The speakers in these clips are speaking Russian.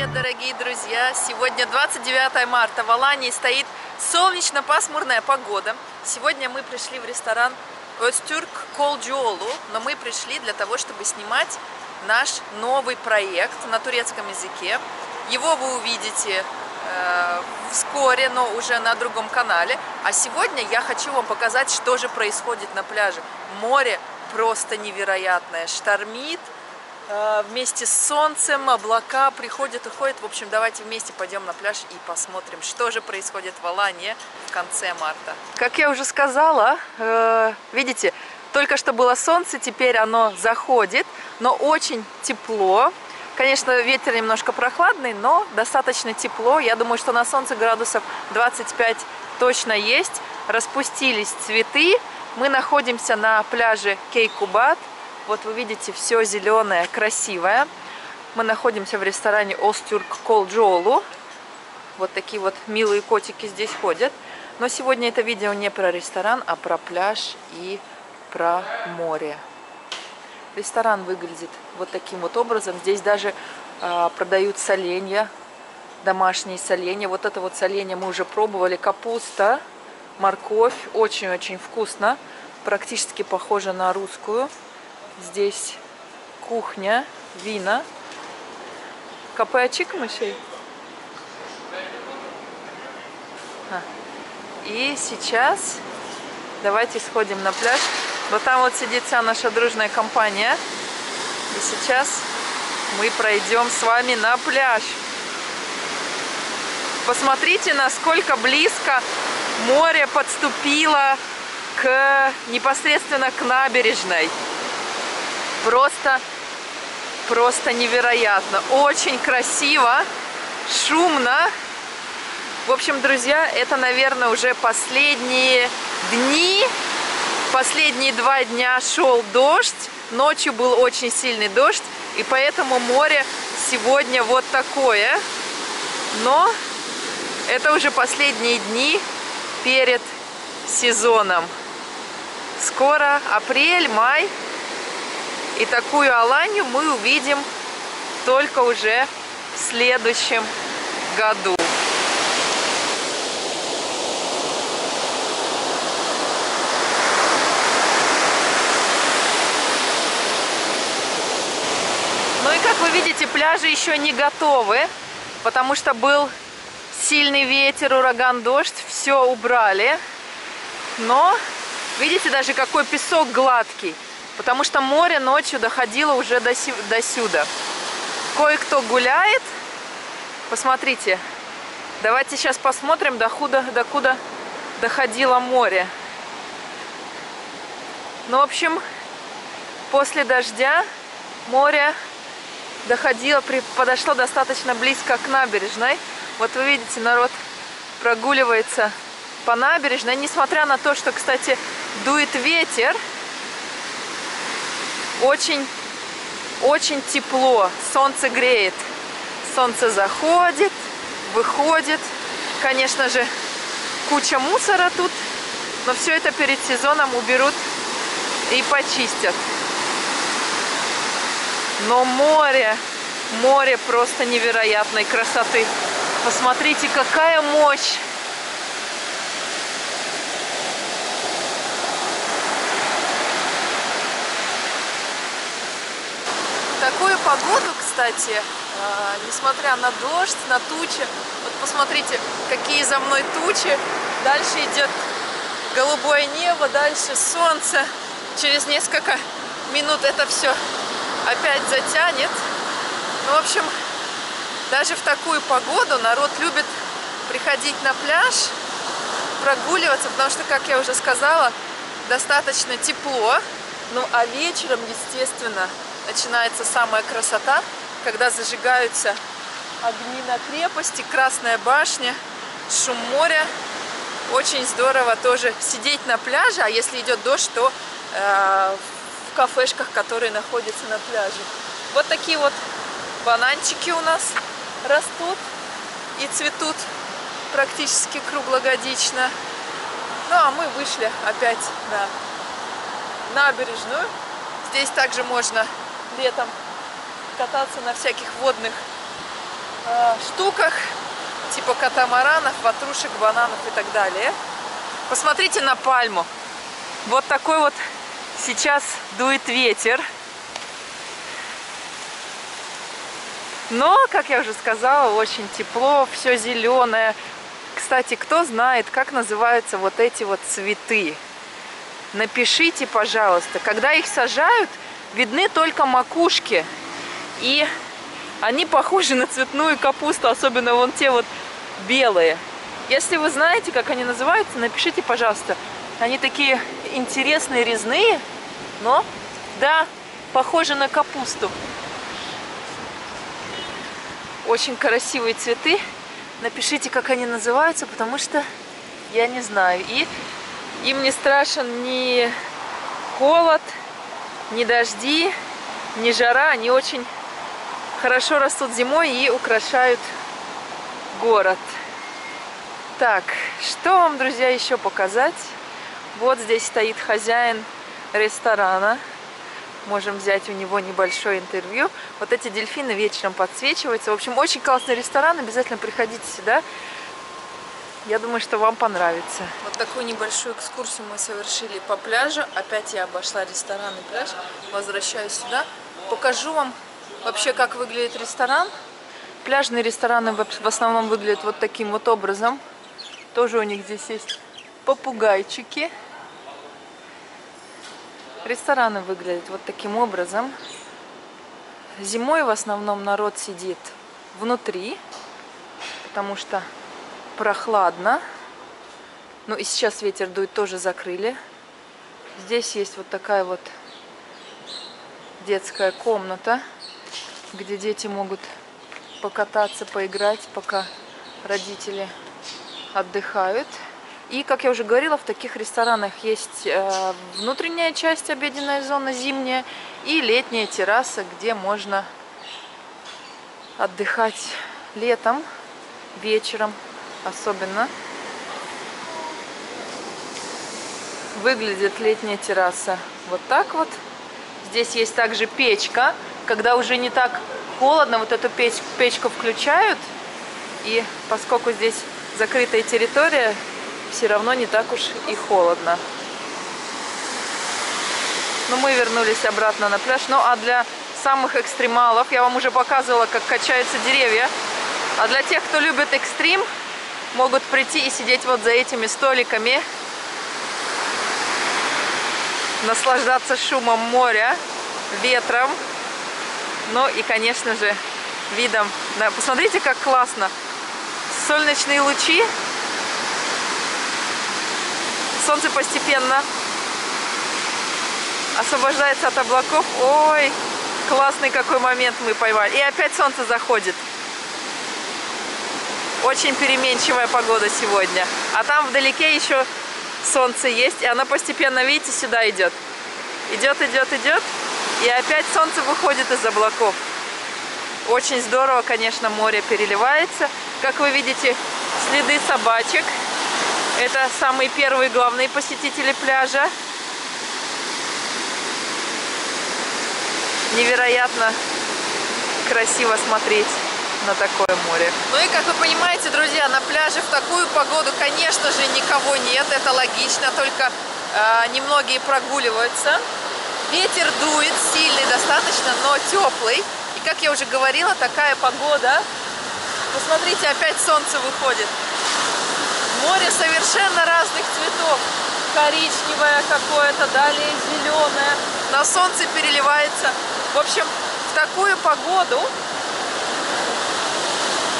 привет, дорогие друзья! Сегодня 29 марта. В Алании стоит солнечно-пасмурная погода. Сегодня мы пришли в ресторан Öztürk Kolcuoğlu, но мы пришли для того, чтобы снимать наш новый проект на турецком языке. Его вы увидите вскоре, но уже на другом канале. А сегодня я хочу вам показать, что же происходит на пляже. Море просто невероятное, штормит. Вместе с солнцем, облака приходят, уходят. В общем, давайте вместе пойдем на пляж и посмотрим, что же происходит в Аланье в конце марта. Как я уже сказала, видите, только что было солнце, теперь оно заходит, но очень тепло. Конечно, ветер немножко прохладный, но достаточно тепло. Я думаю, что на солнце градусов 25 точно есть. Распустились цветы. Мы находимся на пляже Кейкубад. Вот вы видите, все зеленое, красивое. Мы находимся в ресторане Öztürk Kolcuoğlu. Вот такие вот милые котики здесь ходят. Но сегодня это видео не про ресторан, а про пляж и про море. Ресторан выглядит вот таким вот образом. Здесь даже продают соленья, домашние соленья. Вот это вот соленье мы уже пробовали. Капуста, морковь. Очень-очень вкусно. Практически похоже на русскую. Здесь кухня, вина. Капая чикмышей. И сейчас давайте сходим на пляж. Вот там вот сидит вся наша дружная компания. И сейчас мы пройдем с вами на пляж. Посмотрите, насколько близко море подступило непосредственно к набережной. Просто невероятно. Очень красиво, шумно. В общем, друзья, это, наверное, уже последние дни. Последние два дня шел дождь. Ночью был очень сильный дождь. И поэтому море сегодня вот такое. Но это уже последние дни перед сезоном. Скоро апрель, май. И такую Аланью мы увидим только уже в следующем году. Ну и как вы видите, пляжи еще не готовы, потому что был сильный ветер, ураган, дождь, все убрали. Но видите даже, какой песок гладкий. Потому что море ночью доходило уже до сюда. Кое-кто гуляет. Посмотрите. Давайте сейчас посмотрим, докуда доходило море. Ну, в общем, после дождя море подошло достаточно близко к набережной. Вот вы видите, народ прогуливается по набережной. Несмотря на то, что, кстати, дует ветер, очень тепло, солнце греет. Солнце заходит, выходит. Конечно же, куча мусора тут, но все это перед сезоном уберут и почистят. Но море просто невероятной красоты. Посмотрите, какая мощь! Такую погоду, кстати, несмотря на дождь, на тучи, вот посмотрите, какие за мной тучи, дальше идет голубое небо, дальше солнце, через несколько минут это все опять затянет. Ну, в общем, даже в такую погоду народ любит приходить на пляж, прогуливаться, потому что, как я уже сказала, достаточно тепло, ну а вечером, естественно, начинается самая красота, когда зажигаются огни на крепости, Красная башня, шум моря. Очень здорово тоже сидеть на пляже, а если идет дождь, то в кафешках, которые находятся на пляже. Вот такие вот бананчики у нас растут и цветут практически круглогодично. Ну а мы вышли опять на набережную. Здесь также можно летом кататься на всяких водных штуках, типа катамаранов, ватрушек, бананов и так далее. Посмотрите на пальму. Вот такой вот сейчас дует ветер. Но, как я уже сказала, очень тепло, все зеленое. Кстати, кто знает, как называются вот эти вот цветы? Напишите, пожалуйста. Когда их сажают, видны только макушки. И они похожи на цветную капусту, особенно вон те вот белые. Если вы знаете, как они называются, напишите, пожалуйста. Они такие интересные, резные, но, да, похожи на капусту. Очень красивые цветы. Напишите, как они называются, потому что я не знаю. И им не страшен ни холод, ни дожди, ни жара. Они очень хорошо растут зимой и украшают город. Так, что вам, друзья, еще показать? Вот здесь стоит хозяин ресторана. Можем взять у него небольшое интервью. Вот эти дельфины вечером подсвечиваются. В общем, очень классный ресторан. Обязательно приходите сюда. Я думаю, что вам понравится. Вот такую небольшую экскурсию мы совершили по пляжу. Опять я обошла ресторан и пляж. Возвращаюсь сюда. Покажу вам вообще, как выглядит ресторан. Пляжные рестораны в основном выглядят вот таким вот образом. Тоже у них здесь есть попугайчики. Рестораны выглядят вот таким образом. Зимой в основном народ сидит внутри, потому что прохладно. Ну и сейчас ветер дует, тоже закрыли. Здесь есть вот такая вот детская комната, где дети могут покататься, поиграть, пока родители отдыхают. И, как я уже говорила, в таких ресторанах есть внутренняя часть, обеденная зона, зимняя, и летняя терраса, где можно отдыхать летом, вечером особенно. Выглядит летняя терраса вот так вот. Здесь есть также печка. Когда уже не так холодно, вот эту печку включают. И поскольку здесь закрытая территория, все равно не так уж и холодно. Но мы вернулись обратно на пляж. Ну а для самых экстремалов, я вам уже показывала, как качаются деревья. А для тех, кто любит экстрим, могут прийти и сидеть вот за этими столиками. Наслаждаться шумом моря, ветром. Ну и, конечно же, видом. Посмотрите, как классно. Солнечные лучи. Солнце постепенно освобождается от облаков. Ой, классный какой момент мы поймали. И опять солнце заходит. Очень переменчивая погода сегодня. А там вдалеке еще солнце есть. И оно постепенно, видите, сюда идет. Идет, идет, идет. И опять солнце выходит из облаков. Очень здорово, конечно, море переливается. Как вы видите, следы собачек. Это самые первые главные посетители пляжа. Невероятно красиво смотреть на такое море. Ну и как вы понимаете, друзья, на пляже в такую погоду, конечно же, никого нет. Это логично, только немногие прогуливаются. Ветер дует, сильный достаточно, но теплый. И как я уже говорила, такая погода. Посмотрите, опять солнце выходит. Море совершенно разных цветов. Коричневое какое-то, далее зеленое. На солнце переливается. В общем, в такую погоду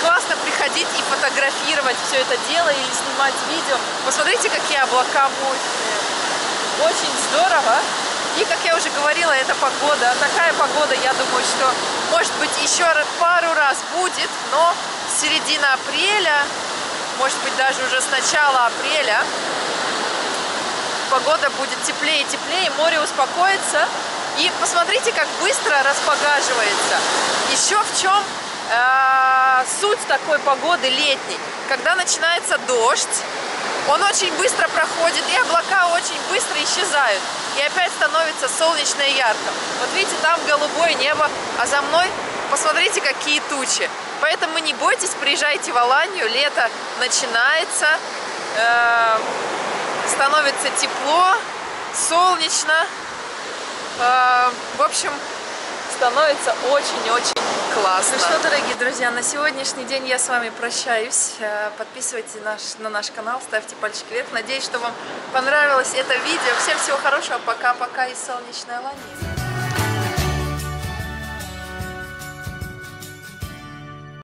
классно приходить и фотографировать все это дело или снимать видео. Посмотрите, какие облака мощные. Очень здорово. И, как я уже говорила, это погода. Такая погода, я думаю, что, может быть, еще пару раз будет, но середина апреля... Может быть, даже уже с начала апреля погода будет теплее и теплее, море успокоится. И посмотрите, как быстро распогаживается. Еще в чем суть такой погоды летней. Когда начинается дождь, он очень быстро проходит, и облака очень быстро исчезают. И опять становится солнечно и ярко. Вот видите, там голубое небо, а за мной, посмотрите, какие тучи. Поэтому не бойтесь, приезжайте в Аланью, лето начинается, становится тепло, солнечно, в общем, становится очень-очень классно. Ну что, дорогие друзья, на сегодняшний день я с вами прощаюсь. Подписывайтесь на наш канал, ставьте пальчик вверх. Надеюсь, что вам понравилось это видео. Всем всего хорошего, пока-пока из солнечной Аланьи.